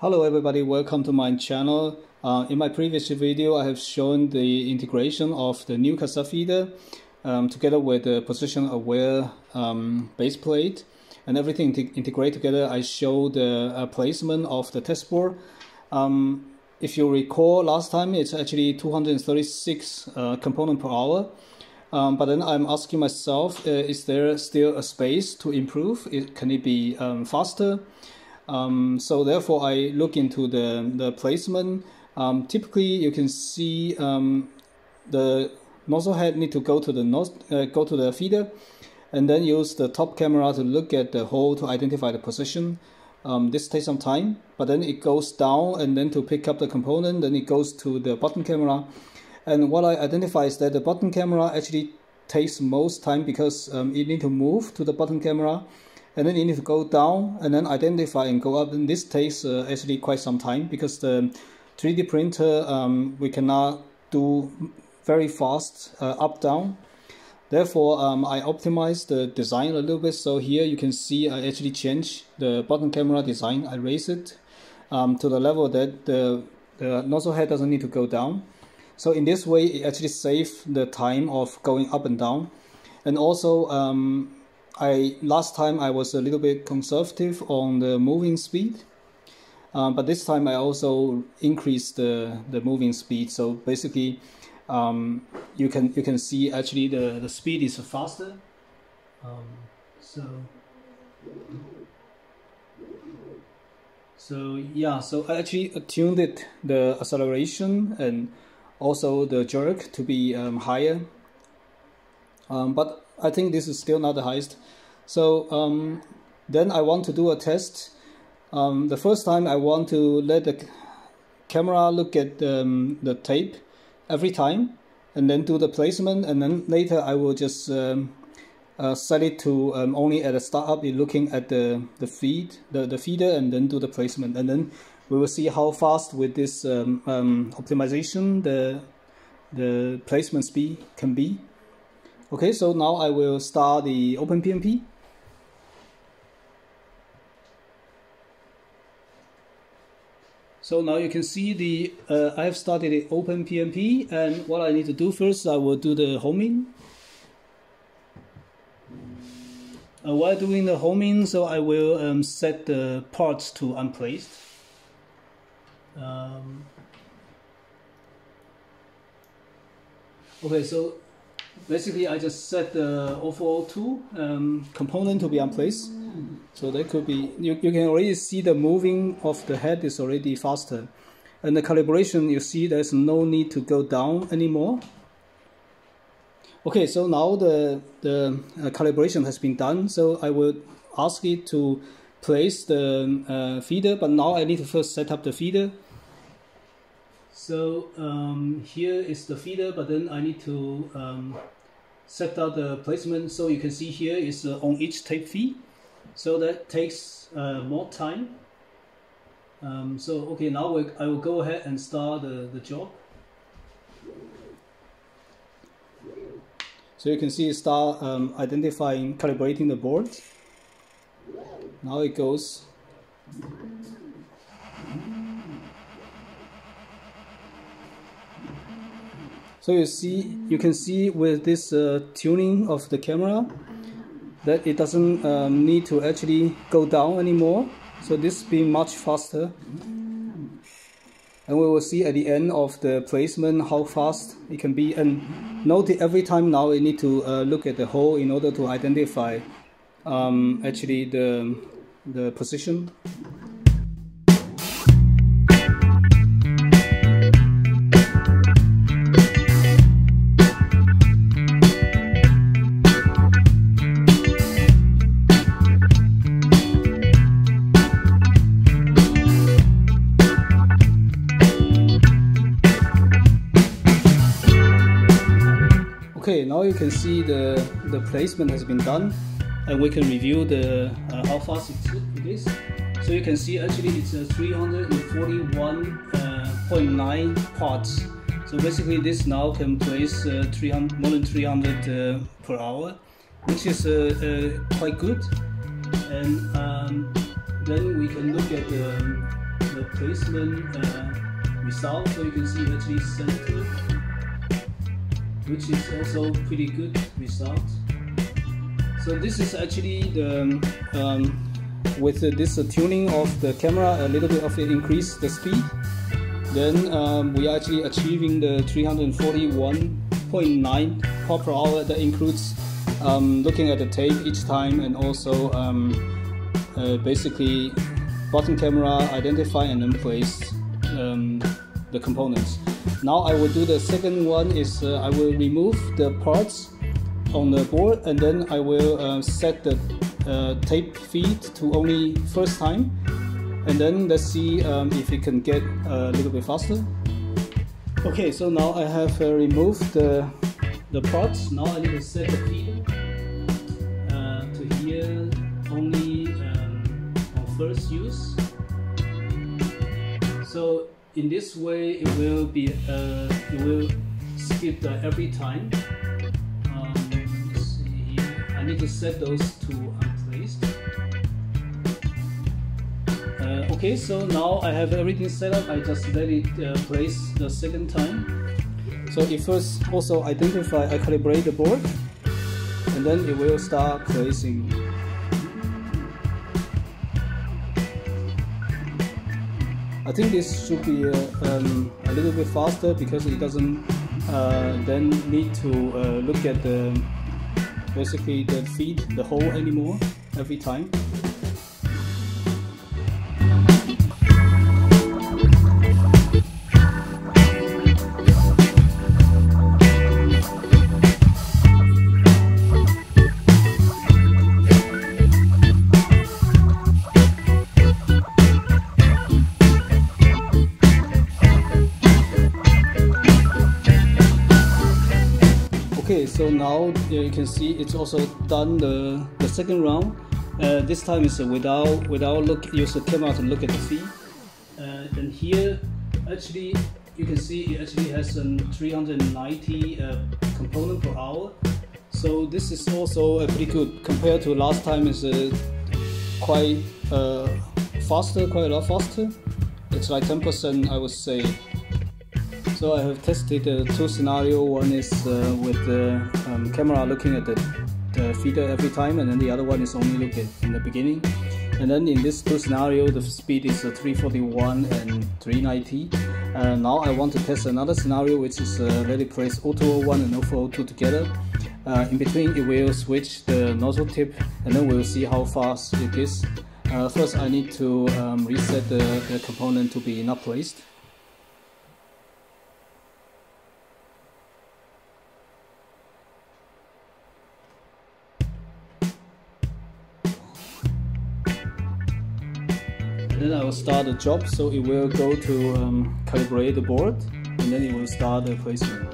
Hello everybody, welcome to my channel. In my previous video I have shown the integration of the new cassette feeder together with the position aware base plate and everything integrate together. I showed the placement of the test board. If you recall last time, it's actually 236 components per hour. But then I'm asking myself, is there still a space to improve? Can it be faster? So therefore I look into the placement. Typically you can see the nozzle head need to go to the feeder, and then use the top camera to look at the hole to identify the position. This takes some time, but then it goes down and then to pick up the component, then it goes to the bottom camera. And what I identify is that the bottom camera actually takes most time because it need to move to the bottom camera. And then you need to go down and then identify and go up, and this takes actually quite some time because the 3D printer we cannot do very fast up down. Therefore I optimize the design a little bit. So here you can see I actually change the bottom camera design. I raise it to the level that the nozzle head doesn't need to go down. So in this way it actually saves the time of going up and down. And also last time I was a little bit conservative on the moving speed, but this time I also increased the moving speed. So basically, you can see actually the speed is faster. So I actually attuned it, the acceleration and also the jerk to be higher. But I think this is still not the highest. So then I want to do a test. The first time I want to let the camera look at the tape every time and then do the placement, and then later I will just set it to only at a startup, looking at the feeder, and then do the placement, and then we will see how fast with this optimization the placement speed can be. Okay, so now I will start the OpenPNP. So now you can see the I have started the OpenPNP, and what I need to do first, I will do the homing. While doing the homing, so I will set the parts to unplaced. Okay, so basically, I just set the 0402 component to be unplaced, so that could be you can already see the moving of the head is already faster, and the calibration, you see there's no need to go down anymore. Okay, so now the calibration has been done, so I will ask it to place the feeder, but now I need to first set up the feeder. So here is the feeder, but then I need to set out the placement. So you can see here is on each tape feed, so that takes more time. So okay, now I will go ahead and start the job. So you can see it start identifying, calibrating the board. Now it goes. So you can see with this tuning of the camera that it doesn't need to actually go down anymore. So this will be much faster, and we will see at the end of the placement how fast it can be. And note every time now you need to look at the hole in order to identify actually the position. Okay, now you can see the placement has been done, and we can review the how fast it is. So you can see actually it's a 341 0.9 parts. So basically this now can place more than 300 per hour, which is quite good. And then we can look at the placement result. So you can see actually center, which is also pretty good result. So this is actually the with this tuning of the camera, a little bit of increase the speed, then we are actually achieving the 341.9 pop per hour. That includes looking at the tape each time, and also basically bottom camera identify and then place the components. Now I will do the second one is I will remove the parts on the board, and then I will set the tape feed to only first time, and then let's see if it can get a little bit faster. Okay, so now I have removed the parts. Now I need to set the feed to here only on first use. So in this way it will be it will skip every time. I need to set those to unplaced. Okay, so now I have everything set up. I just let it place the second time. So it first also identify, I calibrate the board, and then it will start placing. I think this should be a little bit faster, because it doesn't then need to look at the basically the feed, the hole anymore every time. Okay, so now you can see it's also done the second round. This time is without use the camera to look at the feed. And here, actually, you can see it actually has some 390 component per hour. So this is also pretty good compared to last time. Is quite faster, quite a lot faster. It's like 10%, I would say. So I have tested two scenarios. One is with the camera looking at the feeder every time, and then the other one is only look at in the beginning. And then in this two scenario, the speed is 341 and 390. Now I want to test another scenario, which is let it place 0201 and 0402 together. In between, it will switch the nozzle tip, and then we'll see how fast it is. First, I need to reset the component to be not placed. Then I will start the job, so it will go to calibrate the board, and then it will start the placement.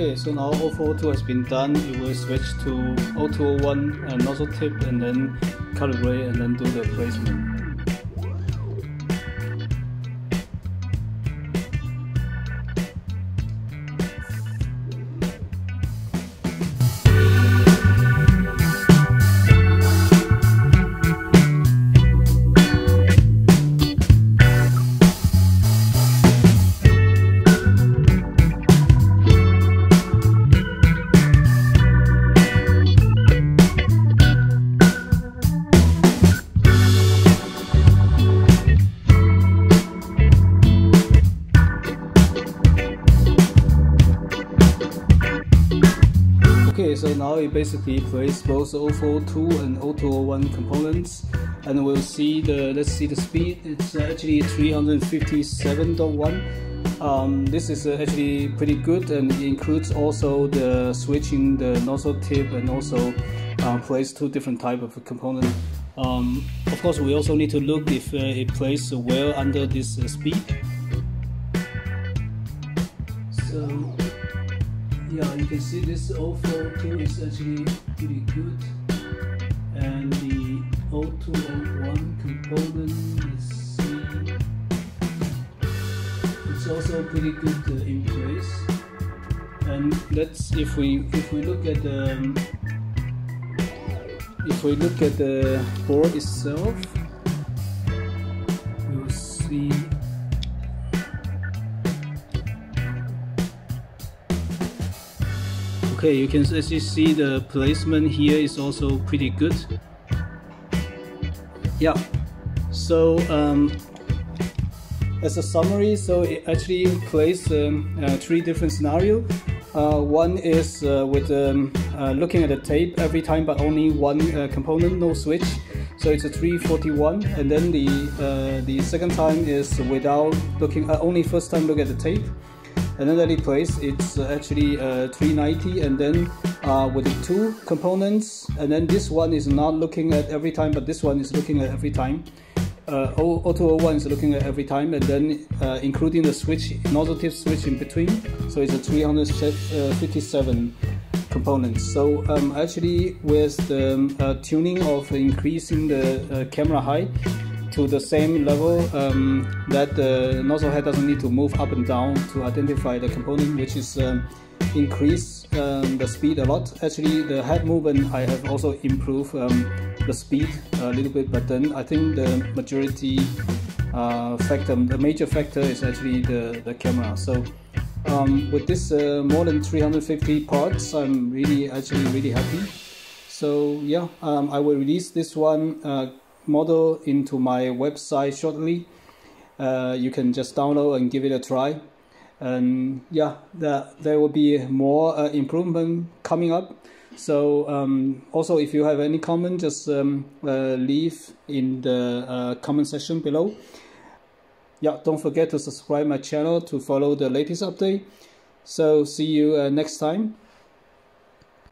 Okay, so now 0402 has been done. It will switch to 0201 nozzle tip, and then calibrate, and then do the placement. So now it basically places both 0402 and 0201 components, and we'll see the, let's see the speed. It's actually 357.1. This is actually pretty good, and it includes also the switching the nozzle tip and also plays two different type of component. Of course, we also need to look if it plays well under this speed. So yeah, you can see this O4 tool is actually pretty good, and the O201 component is, it's also pretty good in place. And that's if we look at the board itself, we will see. Okay, you can actually see the placement here is also pretty good. Yeah. So as a summary, so it actually plays three different scenarios. One is with looking at the tape every time, but only one component, no switch. So it's a 341, and then the second time is without looking, only first time look at the tape, and then that it plays. It's actually 390, and then with the two components, and then this one is not looking at every time, but this one is looking at every time. O201 is looking at every time, and then including the switch, nozzle tip switch in between, so it's a 357 components. So actually with the tuning of increasing the camera height to the same level, that the nozzle head doesn't need to move up and down to identify the component, which is increase the speed a lot. Actually the head movement I have also improved the speed a little bit, but then I think the majority factor, the major factor is actually the camera. So with this more than 350 parts, I'm really happy. So yeah, I will release this one model into my website shortly. You can just download and give it a try. And yeah, there will be more improvement coming up. So also, if you have any comment, just leave in the comment section below. Yeah, don't forget to subscribe my channel to follow the latest update. So see you next time.